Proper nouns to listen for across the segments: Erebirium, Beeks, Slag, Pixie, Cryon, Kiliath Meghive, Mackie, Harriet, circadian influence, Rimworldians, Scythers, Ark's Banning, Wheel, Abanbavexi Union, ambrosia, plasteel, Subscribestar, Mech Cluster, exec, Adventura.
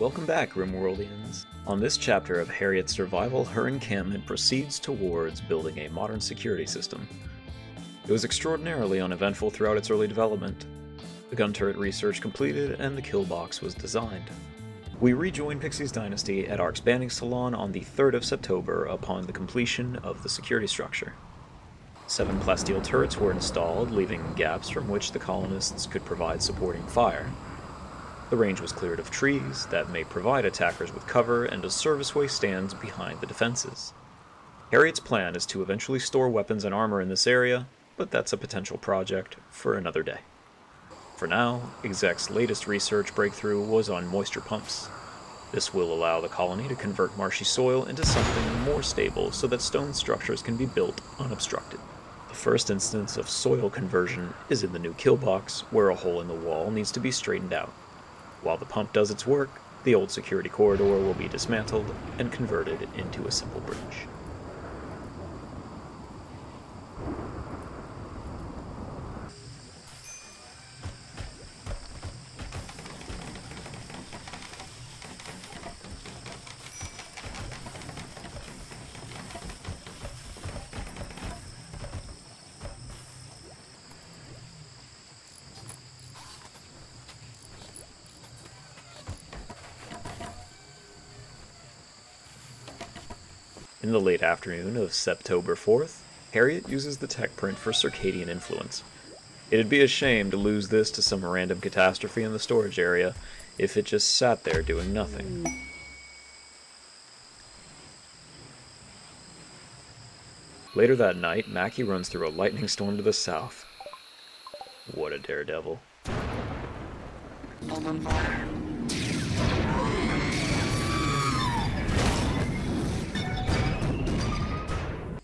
Welcome back, Rimworldians. On this chapter of Harriet's survival, her encampment proceeds towards building a modern security system. It was extraordinarily uneventful throughout its early development. The gun turret research completed, and the kill box was designed. We rejoin Pixie's dynasty at Ark's Banning Salon on the 3rd of September upon the completion of the security structure. 7 plasteel turrets were installed, leaving gaps from which the colonists could provide supporting fire. The range was cleared of trees that may provide attackers with cover, and a serviceway stands behind the defenses. Harriet's plan is to eventually store weapons and armor in this area, but that's a potential project for another day. For now, exec's latest research breakthrough was on moisture pumps. This will allow the colony to convert marshy soil into something more stable so that stone structures can be built unobstructed. The first instance of soil conversion is in the new kill box, where a hole in the wall needs to be straightened out. While the pump does its work, the old security corridor will be dismantled and converted into a simple bridge. In the late afternoon of September 4th, Harriet uses the tech print for circadian influence. It'd be a shame to lose this to some random catastrophe in the storage area if it just sat there doing nothing. Later that night, Mackie runs through a lightning storm to the south. What a daredevil.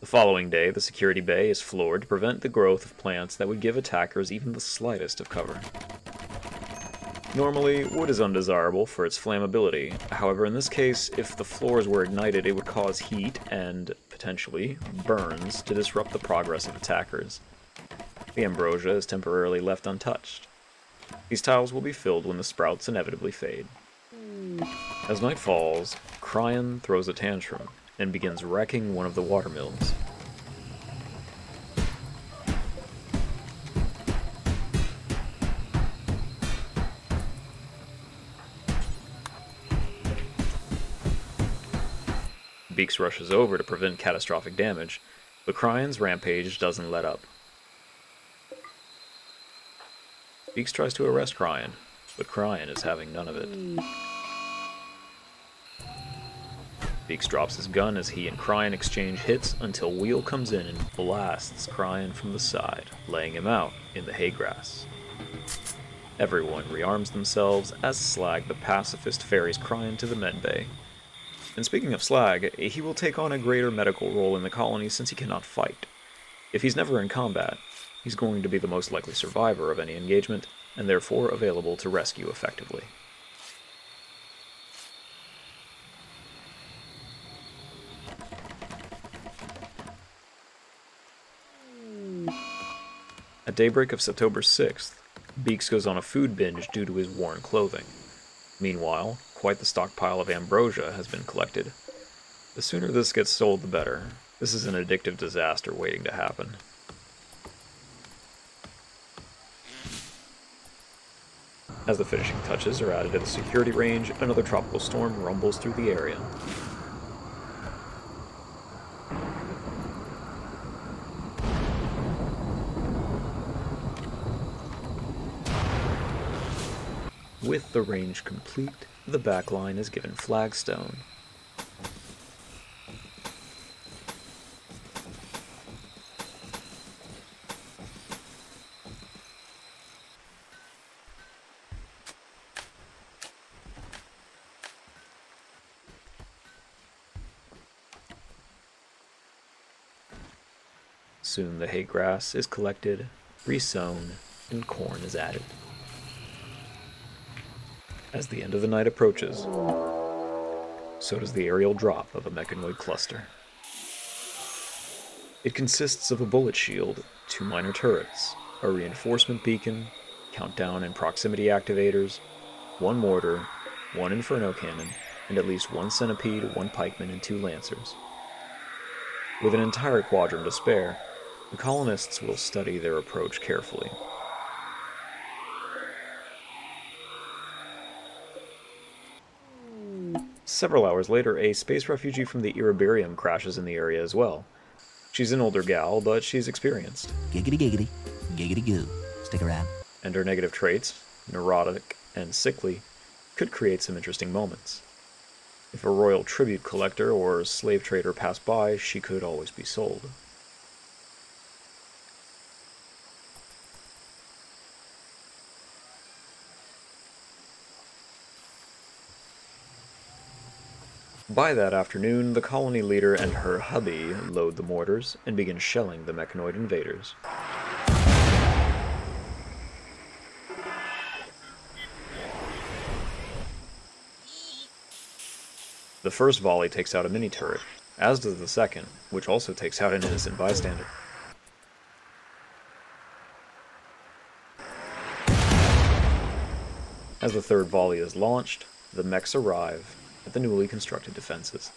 The following day, the security bay is floored to prevent the growth of plants that would give attackers even the slightest of cover. Normally, wood is undesirable for its flammability. However, in this case, if the floors were ignited, it would cause heat and, potentially, burns to disrupt the progress of attackers. The ambrosia is temporarily left untouched. These tiles will be filled when the sprouts inevitably fade. As night falls, Cryon throws a tantrum and begins wrecking one of the watermills. Beeks rushes over to prevent catastrophic damage, but Cryon's rampage doesn't let up. Beeks tries to arrest Cryon, but Cryon is having none of it. Beeks drops his gun as he and Cryon exchange hits until Wheel comes in and blasts Cryon from the side, laying him out in the hay grass. Everyone rearms themselves as Slag the pacifist ferries Cryon to the medbay. And speaking of Slag, he will take on a greater medical role in the colony since he cannot fight. If he's never in combat, he's going to be the most likely survivor of any engagement, and therefore available to rescue effectively. At daybreak of September 6th, Beeks goes on a food binge due to his worn clothing. Meanwhile, quite the stockpile of ambrosia has been collected. The sooner this gets sold, the better. This is an addictive disaster waiting to happen. As the finishing touches are added to the security range, another tropical storm rumbles through the area. With the range complete, the backline is given flagstone. Soon the hay grass is collected, resown, and corn is added. As the end of the night approaches, so does the aerial drop of a mechanoid cluster. It consists of a bullet shield, 2 minor turrets, a reinforcement beacon, countdown and proximity activators, 1 mortar, 1 Inferno Cannon, and at least 1 Centipede, 1 Pikeman, and 2 Lancers. With an entire quadrant to spare, the colonists will study their approach carefully. Several hours later, a space refugee from the Erebirium crashes in the area as well. She's an older gal, but she's experienced. Giggity giggity, giggity goo, stick around. And her negative traits, neurotic and sickly, could create some interesting moments. If a royal tribute collector or slave trader passed by, she could always be sold. By that afternoon, the colony leader and her hubby load the mortars and begin shelling the mechanoid invaders. The first volley takes out a mini-turret, as does the second, which also takes out an innocent bystander. As the third volley is launched, the mechs arrive at the newly constructed defenses.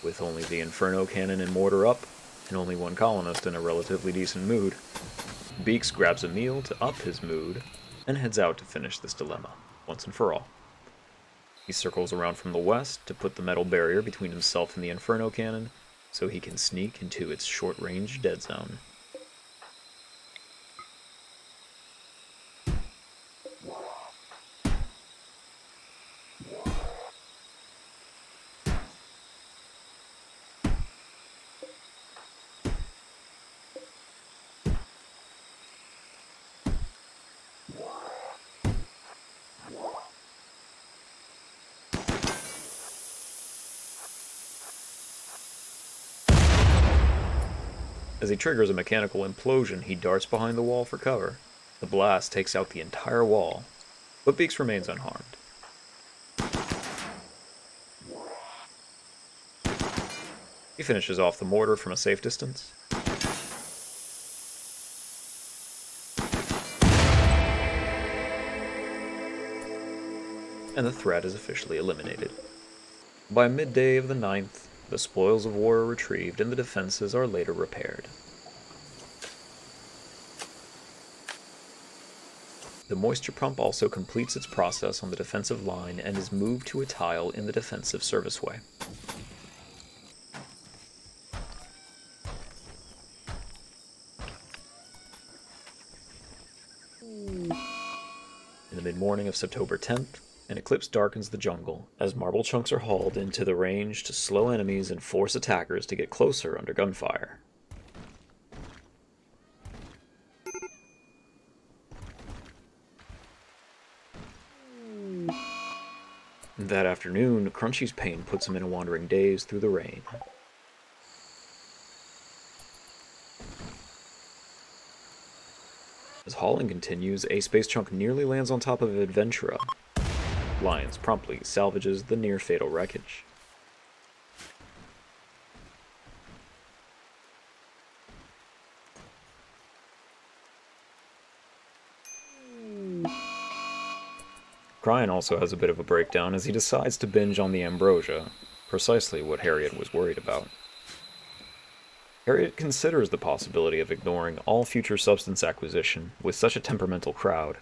With only the Inferno Cannon and mortar up, and only one colonist in a relatively decent mood, Beeks grabs a meal to up his mood, and heads out to finish this dilemma, once and for all. He circles around from the west to put the metal barrier between himself and the Inferno Cannon, so he can sneak into its short-range dead zone. As he triggers a mechanical implosion, he darts behind the wall for cover. The blast takes out the entire wall, but Beeks remains unharmed. He finishes off the mortar from a safe distance. And the threat is officially eliminated. By midday of the 9th, the spoils of war are retrieved, and the defenses are later repaired. The moisture pump also completes its process on the defensive line and is moved to a tile in the defensive serviceway. In the mid-morning of September 10th, An eclipse darkens the jungle, as marble chunks are hauled into the range to slow enemies and force attackers to get closer under gunfire. That afternoon, Crunchy's pain puts him in a wandering daze through the rain. As hauling continues, a space chunk nearly lands on top of Adventura. Lions promptly salvages the near-fatal wreckage. Cryon also has a bit of a breakdown as he decides to binge on the ambrosia, precisely what Harriet was worried about. Harriet considers the possibility of ignoring all future substance acquisition with such a temperamental crowd.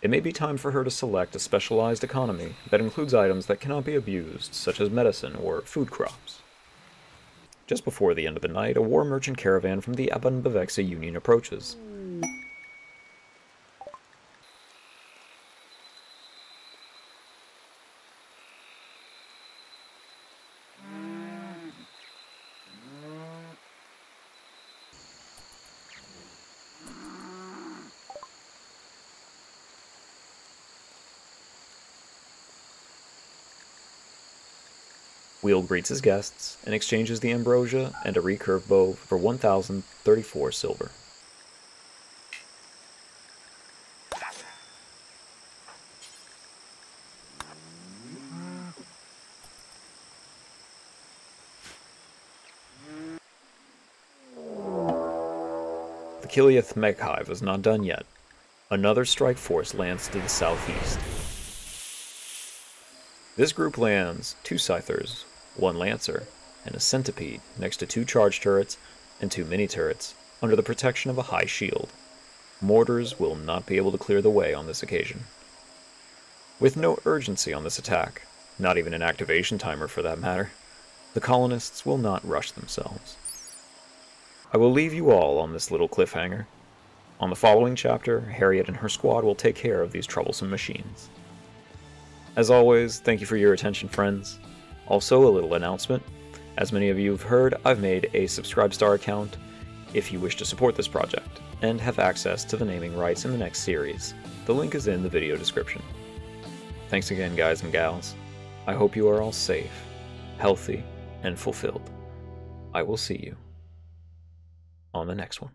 It may be time for her to select a specialized economy that includes items that cannot be abused, such as medicine or food crops. Just before the end of the night, a war merchant caravan from the Abanbavexi Union approaches. Wheel greets his guests and exchanges the ambrosia and a recurve bow for 1,034 silver. The Kiliath Meghive is not done yet. Another strike force lands to the southeast. This group lands 2 Scythers, 1 Lancer, and a centipede next to 2 charge turrets and 2 mini turrets under the protection of a high shield. Mortars will not be able to clear the way on this occasion. With no urgency on this attack, not even an activation timer for that matter, the colonists will not rush themselves. I will leave you all on this little cliffhanger. On the following chapter, Harriet and her squad will take care of these troublesome machines. As always, thank you for your attention, friends. Also, a little announcement. As many of you have heard, I've made a Subscribestar account if you wish to support this project, and have access to the naming rights in the next series. The link is in the video description. Thanks again, guys and gals. I hope you are all safe, healthy, and fulfilled. I will see you on the next one.